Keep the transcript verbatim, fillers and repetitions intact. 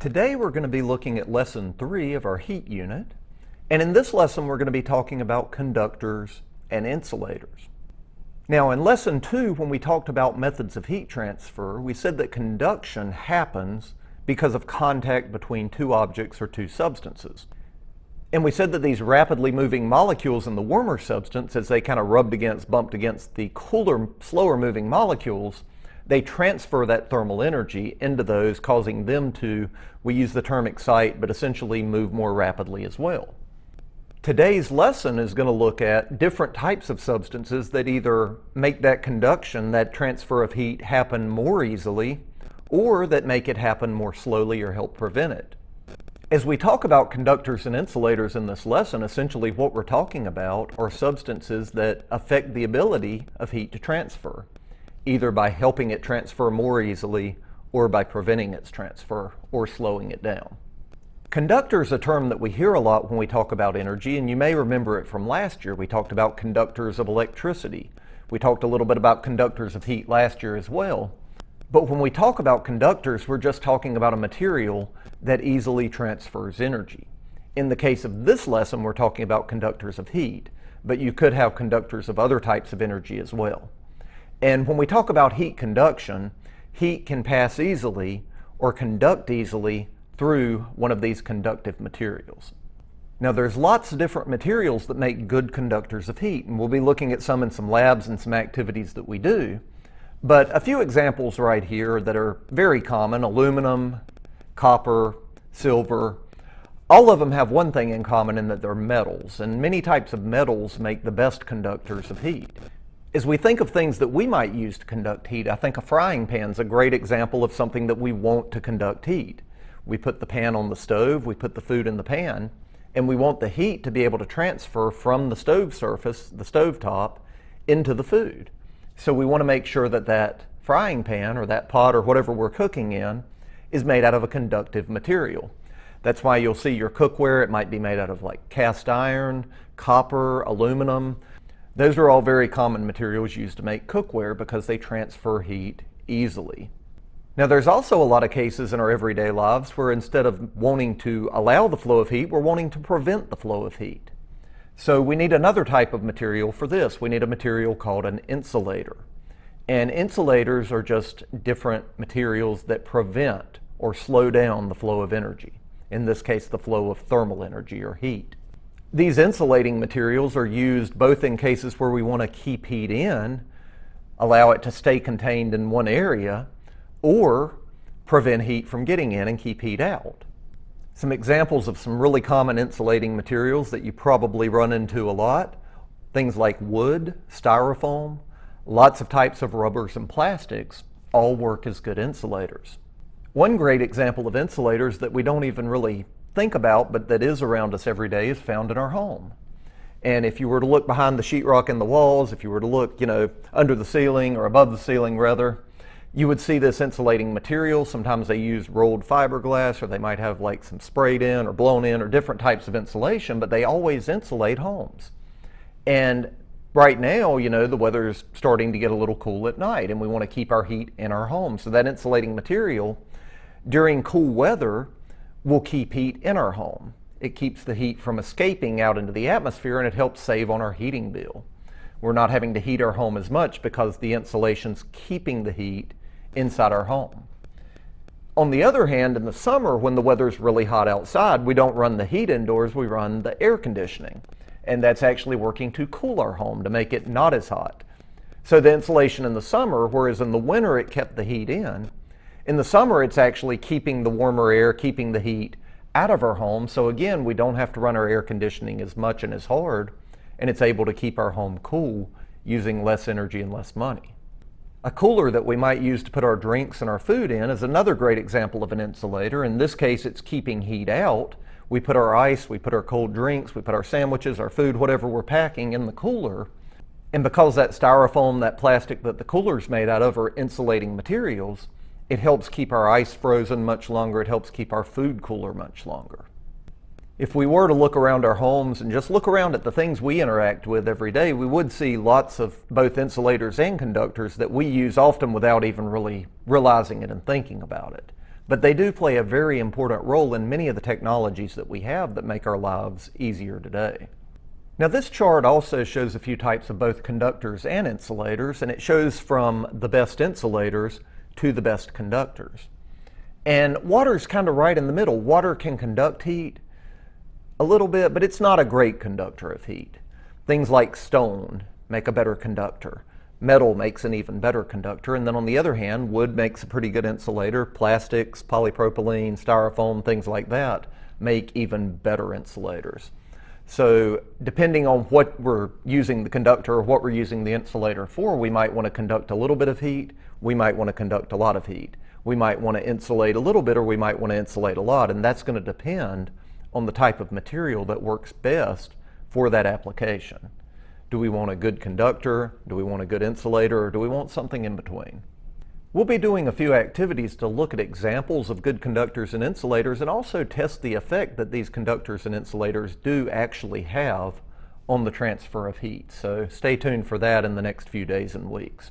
Today we're going to be looking at lesson three of our heat unit, and in this lesson we're going to be talking about conductors and insulators. Now in lesson two, when we talked about methods of heat transfer, we said that conduction happens because of contact between two objects or two substances. And we said that these rapidly moving molecules in the warmer substance, as they kind of rubbed against, bumped against the cooler, slower moving molecules, they transfer that thermal energy into those, causing them to, we use the term excite, but essentially move more rapidly as well. Today's lesson is going to look at different types of substances that either make that conduction, that transfer of heat, happen more easily, or that make it happen more slowly or help prevent it. As we talk about conductors and insulators in this lesson, essentially what we're talking about are substances that affect the ability of heat to transfer, either by helping it transfer more easily or by preventing its transfer or slowing it down. Conductor is a term that we hear a lot when we talk about energy, and you may remember it from last year. We talked about conductors of electricity. We talked a little bit about conductors of heat last year as well. But when we talk about conductors, we're just talking about a material that easily transfers energy. In the case of this lesson, we're talking about conductors of heat, but you could have conductors of other types of energy as well. And when we talk about heat conduction, heat can pass easily or conduct easily through one of these conductive materials. Now there's lots of different materials that make good conductors of heat, and we'll be looking at some in some labs and some activities that we do. But a few examples right here that are very common: aluminum, copper, silver. All of them have one thing in common in that they're metals, and many types of metals make the best conductors of heat. As we think of things that we might use to conduct heat, I think a frying pan is a great example of something that we want to conduct heat. We put the pan on the stove, we put the food in the pan, and we want the heat to be able to transfer from the stove surface, the stove top, into the food. So we want to make sure that that frying pan or that pot or whatever we're cooking in is made out of a conductive material. That's why you'll see your cookware, it might be made out of like cast iron, copper, aluminum. Those are all very common materials used to make cookware because they transfer heat easily. Now there's also a lot of cases in our everyday lives where instead of wanting to allow the flow of heat, we're wanting to prevent the flow of heat. So we need another type of material for this. We need a material called an insulator. And insulators are just different materials that prevent or slow down the flow of energy. In this case, the flow of thermal energy or heat. These insulating materials are used both in cases where we want to keep heat in, allow it to stay contained in one area, or prevent heat from getting in and keep heat out. Some examples of some really common insulating materials that you probably run into a lot: things like wood, styrofoam, lots of types of rubbers and plastics all work as good insulators. One great example of insulators that we don't even really think about but that is around us every day is found in our home. And if you were to look behind the sheetrock in the walls, if you were to look, you know, under the ceiling or above the ceiling rather, you would see this insulating material. Sometimes they use rolled fiberglass, or they might have like some sprayed in or blown in or different types of insulation, but they always insulate homes. And right now, you know, the weather is starting to get a little cool at night and we want to keep our heat in our home. So that insulating material during cool weather will keep heat in our home. It keeps the heat from escaping out into the atmosphere, and it helps save on our heating bill. We're not having to heat our home as much because the insulation's keeping the heat inside our home. On the other hand, in the summer when the weather's really hot outside, we don't run the heat indoors, we run the air conditioning. And that's actually working to cool our home to make it not as hot. So the insulation in the summer, whereas in the winter it kept the heat in, in the summer, it's actually keeping the warmer air, keeping the heat out of our home. So again, we don't have to run our air conditioning as much and as hard, and it's able to keep our home cool using less energy and less money. A cooler that we might use to put our drinks and our food in is another great example of an insulator. In this case, it's keeping heat out. We put our ice, we put our cold drinks, we put our sandwiches, our food, whatever we're packing in the cooler. And because that styrofoam, that plastic that the cooler's made out of are insulating materials, it helps keep our ice frozen much longer. It helps keep our food cooler much longer. If we were to look around our homes and just look around at the things we interact with every day, we would see lots of both insulators and conductors that we use often without even really realizing it and thinking about it. But they do play a very important role in many of the technologies that we have that make our lives easier today. Now, this chart also shows a few types of both conductors and insulators, and it shows from the best insulators to the best conductors. And water's kind of right in the middle. Water can conduct heat a little bit, but it's not a great conductor of heat. Things like stone make a better conductor. Metal makes an even better conductor, and then on the other hand, wood makes a pretty good insulator. Plastics, polypropylene, styrofoam, things like that make even better insulators. So depending on what we're using the conductor or what we're using the insulator for, we might want to conduct a little bit of heat, we might want to conduct a lot of heat. We might want to insulate a little bit or we might want to insulate a lot, and that's going to depend on the type of material that works best for that application. Do we want a good conductor? Do we want a good insulator? Or do we want something in between? We'll be doing a few activities to look at examples of good conductors and insulators and also test the effect that these conductors and insulators do actually have on the transfer of heat. So stay tuned for that in the next few days and weeks.